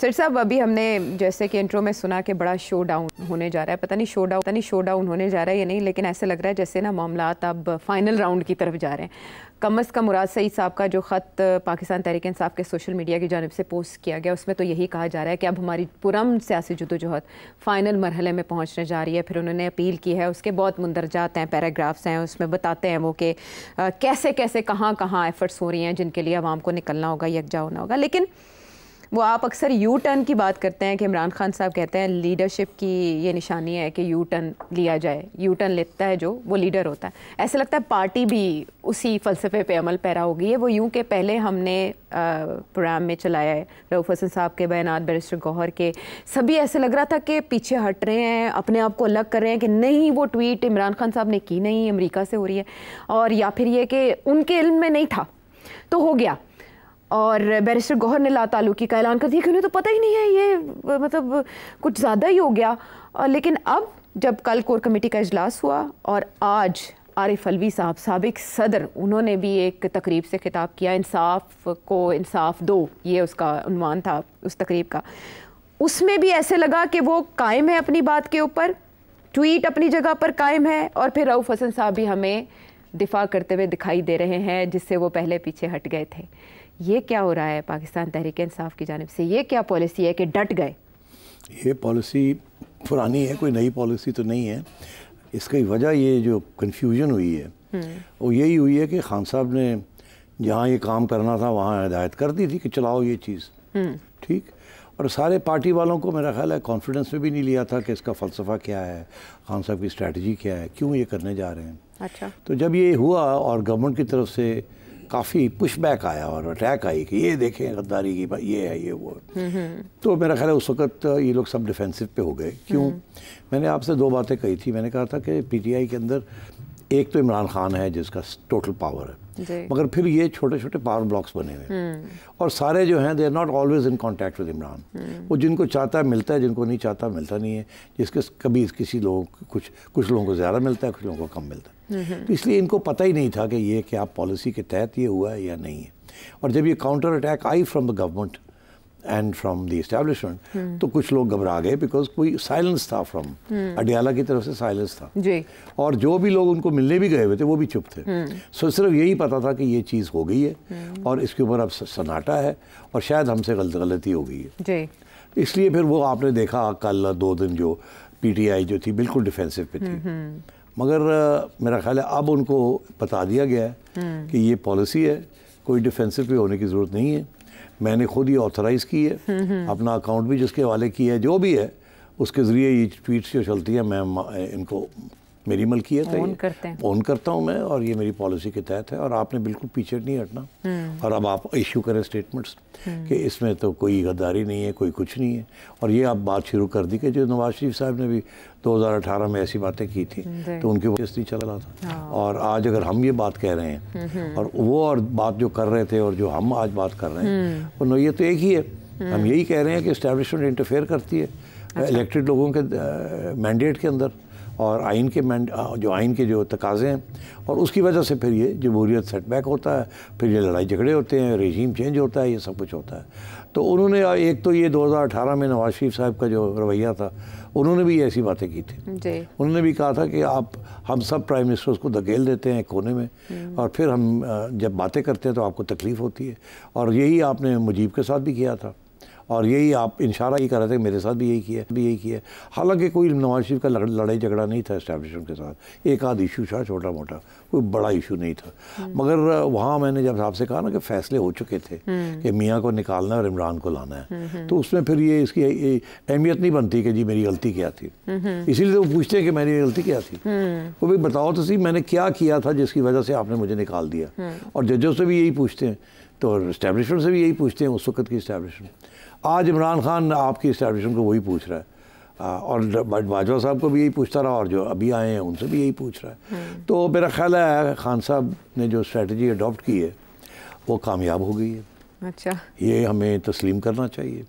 Sir साहब, अभी हमने जैसे कि इंट्रो में सुना कि बड़ा शो डाउन होने जा रहा है, पता नहीं शो डाउन होने जा रहा है या नहीं, लेकिन ऐसे लग रहा है जैसे ना मामलात अब फाइनल राउंड की तरफ जा रहे हैं। कम अज़ कम मुराद सईद साहब का जो ख़त पाकिस्तान तहरीक-ए-इंसाफ के सोशल मीडिया की जानिब से पोस्ट किया गया, उसमें तो यही कहा जा रहा है कि अब हमारी पुरम सियासी जदोजहद फाइनल मरहले में पहुँचने जा रही है। फिर उन्होंने अपील की है, उसके बहुत मंदरजात हैं, पैराग्राफ्स हैं, उसमें बताते हैं वो कि कैसे कैसे कहाँ कहाँ एफ़र्ट्स हो रही हैं जिनके लिए आवाम को निकलना होगा, यकजा होना होगा। लेकिन वो आप अक्सर यू टर्न की बात करते हैं कि इमरान खान साहब कहते हैं लीडरशिप की ये निशानी है कि यू टर्न लिया जाए, यू टर्न लेता है जो वो लीडर होता है। ऐसे लगता है पार्टी भी उसी फ़लसफ़े पे अमल पैरा हो गई है। वो यूँ कि पहले हमने प्रोग्राम में चलाया है रऊफ़ हसन साहब के बयानात, बैरिस्टर गौहर के, सभी ऐसे लग रहा था कि पीछे हट रहे हैं, अपने आप को अलग कर रहे हैं कि नहीं वो ट्वीट इमरान खान साहब ने की नहीं, अमरीका से हो रही है, और या फिर ये कि उनके इल्म में नहीं था तो हो गया। और बैरिस्टर गौहर ने लातालुकी का ऐलान कर दिया कि उन्हें तो पता ही नहीं है, ये मतलब कुछ ज़्यादा ही हो गया। लेकिन अब जब कल कोर कमेटी का इजलास हुआ और आज आरिफ अलवी साहब, साबिक सदर, उन्होंने भी एक तकरीब से खिताब किया, इंसाफ को इंसाफ दो, ये उसका उन्वान था उस तकरीब का। उसमें भी ऐसे लगा कि वो कायम है अपनी बात के ऊपर, ट्वीट अपनी जगह पर कायम है, और फिर रऊफ़ हसन साहब भी हमें दिफा करते हुए दिखाई दे रहे हैं जिससे वो पहले पीछे हट गए थे। ये क्या हो रहा है पाकिस्तान तहरीक-ए-इंसाफ की जानिब से? ये क्या पॉलिसी है कि डट गए? ये पॉलिसी पुरानी है, कोई नई पॉलिसी तो नहीं है। इसकी वजह ये जो कन्फ्यूजन हुई है वो यही हुई है कि खान साहब ने जहाँ ये काम करना था वहाँ हिदायत कर दी थी कि चलाओ ये चीज़, ठीक। और सारे पार्टी वालों को मेरा ख्याल है कॉन्फिडेंस में भी नहीं लिया था कि इसका फ़लसफ़ा क्या है, खान साहब की स्ट्रैटेजी क्या है, क्यों ये करने जा रहे हैं। अच्छा, तो जब ये हुआ और गवर्नमेंट की तरफ से काफ़ी पुशबैक आया और अटैक आई कि ये देखें गद्दारी की बात, ये है ये वो, तो मेरा ख्याल है उस वक्त ये लोग सब डिफेंसिव पे हो गए। क्यों? मैंने आपसे दो बातें कही थी, मैंने कहा था कि पीटीआई के अंदर एक तो इमरान खान है जिसका टोटल पावर है, मगर फिर ये छोटे छोटे पावर ब्लॉक्स बने हुए हैं और सारे जो हैं they are not always in contact with Imran. वो जिनको चाहता है मिलता है, जिनको नहीं चाहता मिलता नहीं है, जिसके कभी किसी लोगों को कुछ लोगों को ज़्यादा मिलता है, कुछ लोगों को कम मिलता है। तो इसलिए इनको पता ही नहीं था कि ये क्या पॉलिसी के तहत ये हुआ है या नहीं है। और जब ये counter attack I from the government and from the establishment, तो कुछ लोग घबरा गए, बिकॉज कोई साइलेंस था फ्रॉम अडियाला की तरफ से, साइलेंस था जी। और जो भी लोग उनको मिलने भी गए हुए थे वो भी चुप थे। सो सिर्फ यही पता था कि ये चीज़ हो गई है और इसके ऊपर अब सन्नाटा है और शायद हमसे गलती हो गई है जी। इसलिए फिर वो आपने देखा कल दो दिन जो पीटीआई जो थी बिल्कुल डिफेंसिव पे थी, मगर मेरा ख्याल है अब उनको बता दिया गया है कि ये पॉलिसी है, कोई डिफेंसिव पे होने की ज़रूरत नहीं है। मैंने खुद ही ऑथराइज़ की है, अपना अकाउंट भी जिसके हवाले किया है, जो भी है उसके ज़रिए ये ट्वीट्स जो चलती हैं मैं इनको मेरी मलकियत है, ऑन करता हूँ मैं, और ये मेरी पॉलिसी के तहत है और आपने बिल्कुल पीछे नहीं हटना। और अब आप इशू करें स्टेटमेंट्स कि इसमें तो कोई गद्दारी नहीं है, कोई कुछ नहीं है। और ये आप बात शुरू कर दी कि जो नवाज शरीफ साहब ने भी 2018 में ऐसी बातें की थी तो उनके वजह से चल रहा था, और आज अगर हम ये बात कह रहे हैं और वो और बात जो कर रहे थे और जो हम आज बात कर रहे हैं वो नोयत तो एक ही है। हम यही कह रहे हैं कि इस्टेब्लिशमेंट इंटरफेयर करती है इलेक्टेड लोगों के मैंडेट के अंदर और आइन के जो तकाज़े हैं, और उसकी वजह से फिर ये जमहूरियत सेटबैक होता है, फिर ये लड़ाई झगड़े होते हैं, रेजीम चेंज होता है, ये सब कुछ होता है। तो उन्होंने एक तो ये 2018 में नवाज शरीफ साहब का जो रवैया था, उन्होंने भी ऐसी बातें की थी। उन्होंने भी कहा था कि आप हम सब प्राइम मिनिस्टर्स को धकेल देते हैं कोने में और फिर हम जब बातें करते हैं तो आपको तकलीफ़ होती है। और यही आपने मुजीब के साथ भी किया था और यही आप इशारा ही कर रहे थे, मेरे साथ भी यही किया। हालांकि कोई नवाज शरीफ का लड़ाई झगड़ा नहीं था एस्टेब्लिशमेंट के साथ, एक आध इशू था छोटा मोटा, कोई बड़ा इशू नहीं था। मगर वहाँ मैंने जब आपसे कहा ना कि फैसले हो चुके थे कि मियाँ को निकालना है और इमरान को लाना है, तो उसमें फिर ये इसकी अहमियत नहीं बनती कि जी मेरी गलती क्या थी। इसीलिए तो वो पूछते हैं कि मेरी गलती क्या थी, वो भी बताओ तो सही मैंने क्या किया था जिसकी वजह से आपने मुझे निकाल दिया। और जजों से भी यही पूछते हैं, तो इस्टेब्लिशमेंट से भी यही पूछते हैं, उस वक्त की इस्टेब्लिशमेंट। आज इमरान खान आपकी इस्टेब्लिशमेंट को वही पूछ रहा है और बाजवा साहब को भी यही पूछता रहा और जो अभी आए हैं उनसे भी यही पूछ रहा है। तो मेरा ख्याल है खान साहब ने जो स्ट्रेटजी अडॉप्ट की है वो कामयाब हो गई है। अच्छा, ये हमें तस्लीम करना चाहिए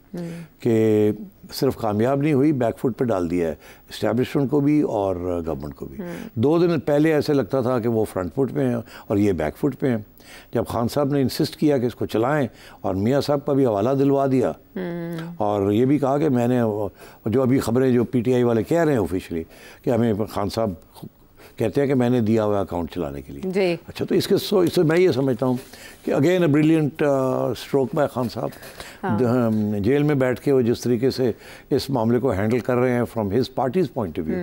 कि सिर्फ कामयाब नहीं हुई, बैकफुट पे डाल दिया है इस्टेब्लिशमेंट को भी और गवर्नमेंट को भी। 2 दिन पहले ऐसे लगता था कि वो फ्रंट फुट पे हैं और ये बैक फुट पे हैं। जब खान साहब ने इंसिस्ट किया कि इसको चलाएं और मियां साहब का भी हवाला दिलवा दिया और ये भी कहा कि मैंने जो अभी ख़बरें जो PTI वाले कह रहे हैं ऑफिशियली कि हमें खान साहब कहते हैं कि मैंने दिया हुआ अकाउंट चलाने के लिए। अच्छा, तो इसके इससे मैं ये समझता हूँ कि again a brilliant stroke by Khan साहब। हाँ। जेल में बैठ के वो जिस तरीके से इस मामले को हैंडल कर रहे हैं from his party's point of view,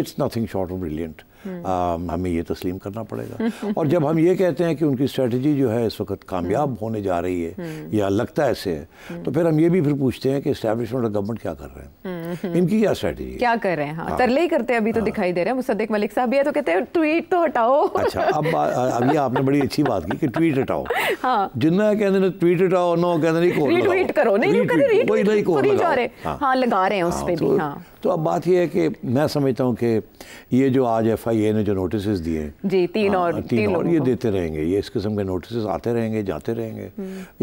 it's nothing short of brilliant. हमें ये तस्लीम करना पड़ेगा। और जब हम ये कहते हैं कि उनकी स्ट्रेटजी जो है इस वक्त कामयाब होने जा रही है या लगता ऐसे है, तो फिर हम ये भी फिर पूछते हैं कि एस्टैब्लिशमेंट और गवर्नमेंट क्या कर रहे हैं, इनकी क्या स्ट्रेटजी, क्या कर रहे हैं। हाँ, तरले ही करते हैं अभी तो। हाँ, दिखाई दे रहे हैं। मुसद्दिक मलिक साहब ये तो कहते हैं ट्वीट तो हटाओ। अच्छा, अब अभी आपने बड़ी अच्छी बात की कि ट्वीट हटाओ। हाँ, जितना कहते हैं ट्वीट हटाओ, नो कहते हैं लगा रहे हैं उस पर। तो अब बात यह है कि मैं समझता हूँ कि ये जो आज FIA ने जो नोटिसेस दिए जी, 3 और ये देते रहेंगे, ये इस किस्म के नोटिसेस आते रहेंगे, जाते रहेंगे।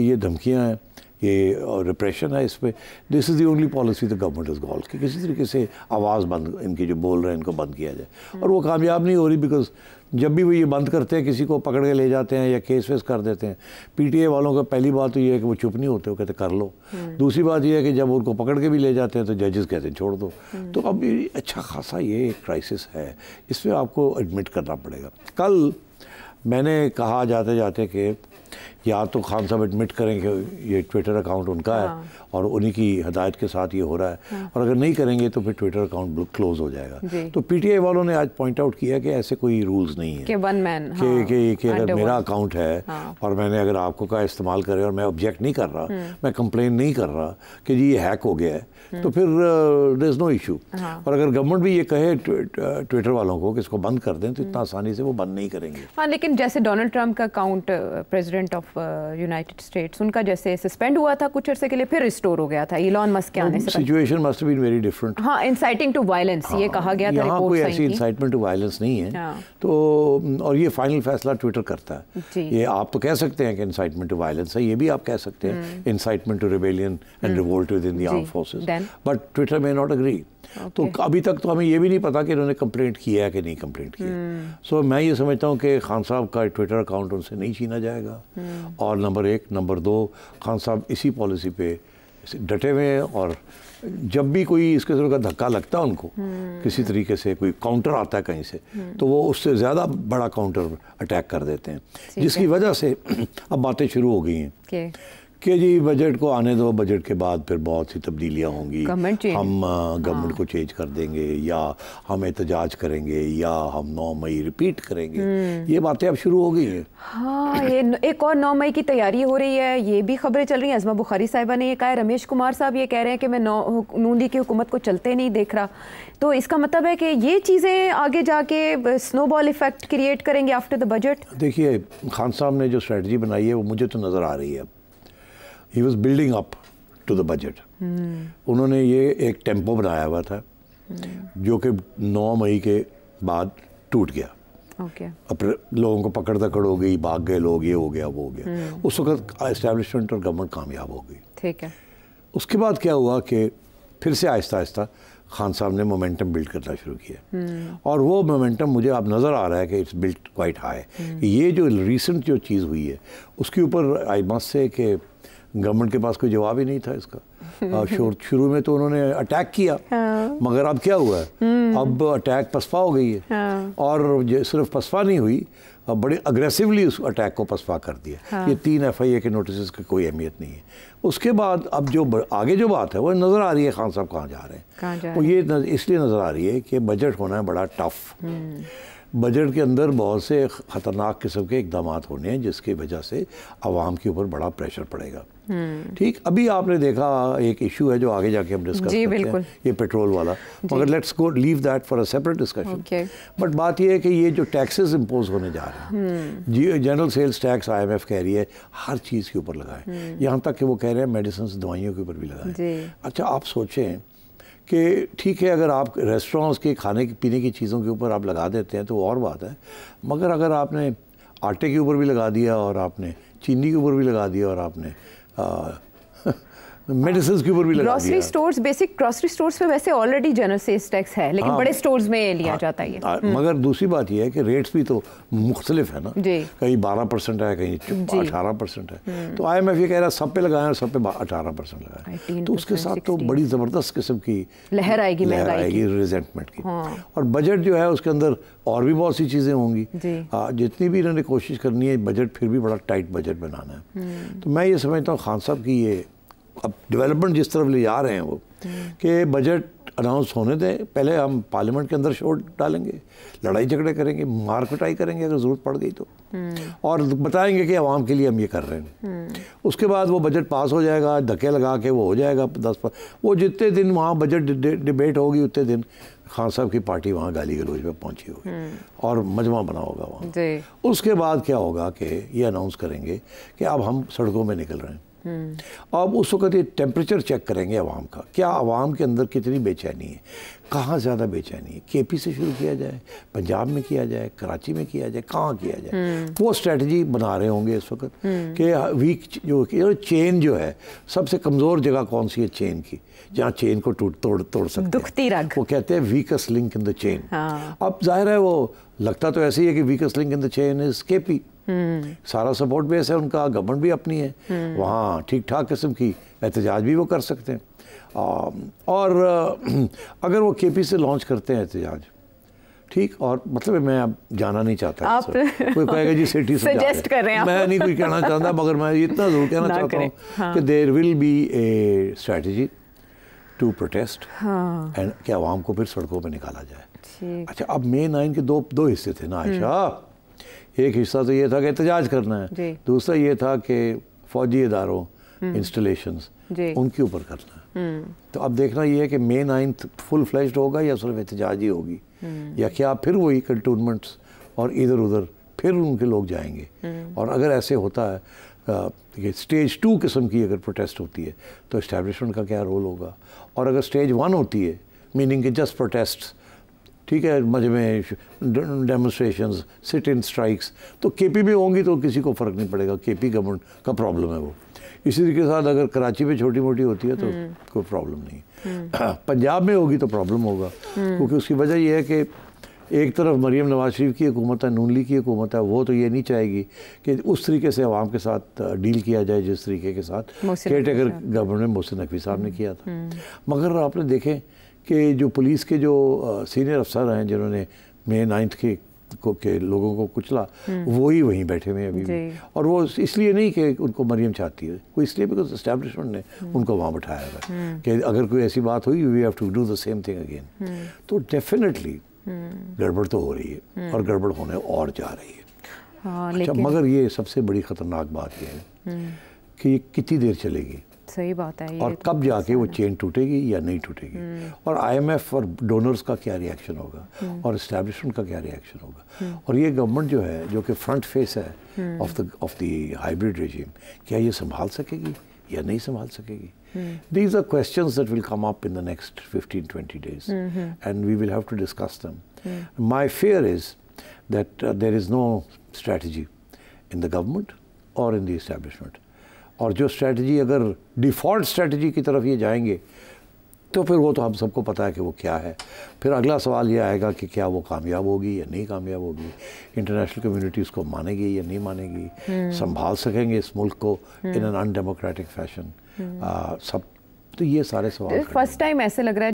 ये धमकियां हैं, ये और रिप्रेशन है इस पर। This is the only policy the government is called कि किसी तरीके से आवाज़ बंद, इनकी जो बोल रहे हैं इनको बंद किया जाए। और वो कामयाब नहीं हो रही, बिकॉज जब भी वो ये बंद करते हैं किसी को पकड़ के ले जाते हैं या केस वेस कर देते हैं। PTA वालों का पहली बात तो ये है कि वो चुप नहीं होते, वो कहते कर लो। दूसरी बात ये है कि जब उनको पकड़ के भी ले जाते हैं तो जजेस कहते हैं छोड़ दो। तो अब अच्छा खासा ये एक क्राइसिस है, इसमें आपको एडमिट करना पड़ेगा। कल मैंने कहा जाते जाते कि या तो खान साहब एडमिट करें कि ये ट्विटर अकाउंट उनका है और उन्हीं की हदायत के साथ ये हो रहा है, और अगर नहीं करेंगे तो फिर ट्विटर अकाउंट क्लोज हो जाएगा। तो PTI वालों ने आज पॉइंट आउट किया कि ऐसे कोई रूल्स नहीं है कि वन मैन कि अगर मेरा अकाउंट है और मैंने अगर आपको का इस्तेमाल करें और मैं ऑब्जेक्ट नहीं कर रहा, मैं कंप्लेन नहीं कर रहा कि जी ये हैक हो गया है, तो फिर देयर इज़ नो इशू। और अगर गवर्नमेंट भी ये कहे ट्विटर वालों को कि इसको बंद कर दें, तो इतना आसानी से वो बंद नहीं करेंगे। हाँ, लेकिन जैसे डोनाल्ड ट्रंप का account president of United States, उनका जैसे सस्पेंड हुआ था कुछ अरसे के लिए, फिर रिस्टोर हो गया था इलॉन मस्क के आने से। Situation must been very different. हाँ, इंसाइटिंग टू वायलेंस ये कहा गया था। यहाँ कोई ऐसी इंसाइटमेंट टू वायलेंस नहीं है। हाँ। तो और ये फाइनल फैसला ट्विटर करता है। ये आप तो कह सकते हैं कि इंसाइटमेंट टू वायलेंस है, ये भी आप कह सकते हैं incitement to rebellion and revolt within the armed forces, but Twitter may not agree. तो अभी तक तो हमें ये भी नहीं पता कि इन्होंने कंप्लेंट किया है कि नहीं कंप्लेंट किया। सो मैं ये समझता हूँ कि खान साहब का ट्विटर अकाउंट उनसे नहीं छीना जाएगा। और नंबर 1, नंबर 2, खान साहब इसी पॉलिसी पे डटे हुए हैं और जब भी कोई इसके तरह का धक्का लगता है उनको, किसी तरीके से कोई काउंटर आता है कहीं से, तो वो उससे ज़्यादा बड़ा काउंटर अटैक कर देते हैं, जिसकी वजह से अब बातें शुरू हो गई हैं कि जी बजट को आने दो, बजट के बाद फिर बहुत सी तब्दीलियाँ होंगी, हम गवर्नमेंट को चेंज कर देंगे या हम एहतजाज करेंगे या हम 9 मई रिपीट करेंगे। ये बातें अब शुरू हो गई हैं। हाँ, ये एक और 9 मई की तैयारी हो रही है, ये भी खबरें चल रही हैं। अजमा बुखारी साहिबा ने ये कहा है, रमेश कुमार साहब ये कह रहे हैं कि मैं नून लीग की हुकूमत को चलते नहीं देख रहा। तो इसका मतलब है कि ये चीज़ें आगे जाके स्नोबॉल इफेक्ट क्रिएट करेंगे आफ्टर द बजट। देखिए, खान साहब ने जो स्ट्रेटजी बनाई है वो मुझे तो नज़र आ रही है। He was building up to the budget. उन्होंने ये एक टेम्पो बनाया हुआ था जो कि 9 मई के बाद टूट गया। लोगों को पकड़ तकड़ हो गई, भाग गए लोग, ये हो गया वो हो गया। उस वक्त एस्टेब्लिशमेंट और गवर्नमेंट कामयाब हो गई। ठीक है, उसके बाद क्या हुआ कि फिर से आहिस्ता आहिस्ता खान साहब ने मोमेंटम बिल्ड करना शुरू किया और वो मोमेंटम मुझे अब नज़र आ रहा है कि इट्स बिल्ट क्वाइट हाई। ये जो रिसेंट जो चीज़ हुई है उसके ऊपर आई मस्ट से कि गवर्नमेंट के पास कोई जवाब ही नहीं था इसका। शुरू में तो उन्होंने अटैक किया। हाँ। मगर अब क्या हुआ है, अब अटैक पसपा हो गई है। हाँ। और सिर्फ पसपा नहीं हुई, बड़े अग्रेसिवली उस अटैक को पसपा कर दिया। हाँ। ये 3 FIA के नोटिस की कोई अहमियत नहीं है। उसके बाद अब जो आगे जो बात है वो नज़र आ रही है, खान साहब कहाँ जा रहे हैं। वो ये इसलिए नज़र आ रही है कि बजट होना है बड़ा टफ। बजट के अंदर बहुत से ख़तरनाक किस्म के इकदाम होने हैं जिसकी वजह से आवाम के ऊपर बड़ा प्रेशर पड़ेगा। ठीक, अभी आपने देखा एक इशू है जो आगे जाके हम डिस्कस करते हैं, ये पेट्रोल वाला, मगर let's go leave that for a separate discussion. But बात ये है कि ये जो टैक्सेस इम्पोज होने जा रहे हैं, जनरल सेल्स टैक्स IMF कह रही है हर चीज़ के ऊपर लगाएं, यहाँ तक कि वो कह रहे हैं मेडिसिन दवाइयों के ऊपर भी लगाएं। अच्छा, आप सोचें कि ठीक है अगर आप रेस्टोरेंट्स के खाने पीने की चीज़ों के ऊपर आप लगा देते हैं तो और बात है, मगर अगर आपने आटे के ऊपर भी लगा दिया और आपने चीनी के ऊपर भी लगा दिया और आपने मेडिसिन के ऊपर भी लगा दिया। स्टोर्स, बेसिक ग्रोसरी स्टोर्स पे वैसे ऑलरेडी जनरल सेल्स टैक्स है, लेकिन बड़े स्टोर्स में लिया जाता है ये। मगर दूसरी बात ये है कि रेट्स भी तो मुख्तलिफ है ना, कहीं 12% है, कहीं 18% है। तो IMF ये कह रहा है सब पे लगाएं और सब पे 18% लगाएं, तो उसके साथ तो बड़ी ज़बरदस्त किस्म की लहर आएगी, रिजेंटमेंट की। और बजट जो है उसके अंदर और भी बहुत सी चीज़ें होंगी, जितनी भी इन्होंने कोशिश करनी है बजट, फिर भी बड़ा टाइट बजट बनाना है। तो मैं ये समझता हूँ खान साहब की ये अब डेवलपमेंट जिस तरफ ले जा रहे हैं वो, कि बजट अनाउंस होने दें, पहले हम पार्लियामेंट के अंदर शोर डालेंगे, लड़ाई झगड़े करेंगे, मार कुटाई करेंगे अगर ज़रूरत पड़ गई तो, और बताएंगे कि आवाम के लिए हम ये कर रहे हैं। उसके बाद वो बजट पास हो जाएगा, धक्के लगा के वो हो जाएगा। वो जितने दिन वहाँ बजट डिबेट होगी उतने दिन खान साहब की पार्टी वहाँ गाली गलौज में पहुँची होगी और मजमा बना होगा वहाँ। उसके बाद क्या होगा कि ये अनाउंस करेंगे कि अब हम सड़कों में निकल रहे हैं। अब उस वक्त ये टेम्परेचर चेक करेंगे आवाम का, क्या आवाम के अंदर कितनी बेचैनी है, कहाँ ज़्यादा बेचैनी है। KP से शुरू किया जाए, पंजाब में किया जाए, कराची में किया जाए, कहाँ किया जाए। वो स्ट्रेटजी बना रहे होंगे इस वक्त कि वीक जो चेन जो है, सबसे कमज़ोर जगह कौन सी है चेन की, जहाँ चेन को तोड़ सकते हैं। दुखती रग वो कहते हैं weakest link in the chain. अब जाहिर है वो लगता तो ऐसे ही है कि weakest link in the chain is KP। सारा सपोर्ट बेस है उनका, गवर्नमेंट भी अपनी है वहाँ, ठीक ठाक किस्म की एहतजाज भी वो कर सकते हैं। और अगर वो KP से लॉन्च करते हैं एहतजाज, ठीक, और मतलब मैं अब जाना नहीं चाहता, आप कोई कहेगा जी सिटी से सजेस्ट कर रहे हैं, मैं नहीं कुछ कहना चाहता, मगर मैं इतना ज़रूर कहना चाहता हूँ कि there will be a strategy to protest and कि आवाम को फिर सड़कों पर निकाला जाए। अच्छा, अब May 9 के दो हिस्से थे ना आयशा, एक हिस्सा तो ये था कि एहतजाज करना है, दूसरा ये था कि फौजी इदारों इंस्टॉलेशंस उनके ऊपर करना है। तो अब देखना ये है कि May 9 फुल फ्लैश्ड होगा या सिर्फ एहतजाज ही होगी, या क्या फिर वही कंटोनमेंट्स और इधर उधर फिर उनके लोग जाएंगे। और अगर ऐसे होता है कि स्टेज 2 किस्म की अगर प्रोटेस्ट होती है तो इस्टेब्लिशमेंट का क्या रोल होगा, और अगर स्टेज 1 होती है मीनिंग कि जस्ट प्रोटेस्ट, ठीक है, मजमे, डेमोन्स्ट्रेशंस, सिट इन स्ट्राइक्स, तो KP भी होंगी तो किसी को फ़र्क नहीं पड़ेगा, KP गवर्नमेंट का प्रॉब्लम है वो। इसी तरीके के साथ अगर कराची में छोटी मोटी होती है तो कोई प्रॉब्लम नहीं, पंजाब में होगी तो प्रॉब्लम होगा, क्योंकि उसकी वजह यह है कि एक तरफ मरीम नवाज शरीफ की हुकूमत है, नून लीग की हुकूमत है, वो तो ये नहीं चाहेगी कि उस तरीके से आवाम के साथ डील किया जाए जिस तरीके के साथ caretaker government Mohsin Naqvi साहब ने किया था। मगर आपने देखें कि जो पुलिस के जो सीनियर अफसर हैं जिन्होंने May 9 के लोगों को कुचला, वो ही वहीं बैठे हुए हैं अभी भी। और वो इसलिए नहीं कि उनको मरियम चाहती है, वो इसलिए बिकॉज इस्टेब्लिशमेंट ने उनको वहाँ बैठाया हुआ है कि अगर कोई ऐसी बात हुई we have to do the same thing again. तो डेफिनेटली गड़बड़ तो हो रही है और गड़बड़ होने और जा रही है। अच्छा, मगर ये सबसे बड़ी ख़तरनाक बात यह है कि ये कितनी देर चलेगी, सही बात है, और कब जाके वो चेन टूटेगी या नहीं टूटेगी, और IMF और डोनर्स का क्या रिएक्शन होगा और इस्टेब्लिशमेंट का क्या रिएक्शन होगा। और ये गवर्नमेंट जो है, जो कि फ्रंट फेस है ऑफ द हाइब्रिड रेजिम, क्या ये संभाल सकेगी या नहीं संभाल सकेगी। These are questions that will come up in the next 15-20 days and we will have to discuss them. My fear is that there is no strategy in the government और in the establishment, और जो strategy अगर default strategy की तरफ ये जाएंगे तो फिर वो तो हम सबको पता है कि वो क्या है। फिर अगला सवाल ये आएगा कि क्या वो कामयाब होगी या नहीं कामयाब होगी, इंटरनेशनल कम्युनिटी उसको मानेगी या नहीं मानेगी, संभाल सकेंगे इस मुल्क को इन एन अनडेमोक्रेटिक फैशन, सब। तो ये सारे सवाल फर्स्ट टाइम ऐसे लग रहा है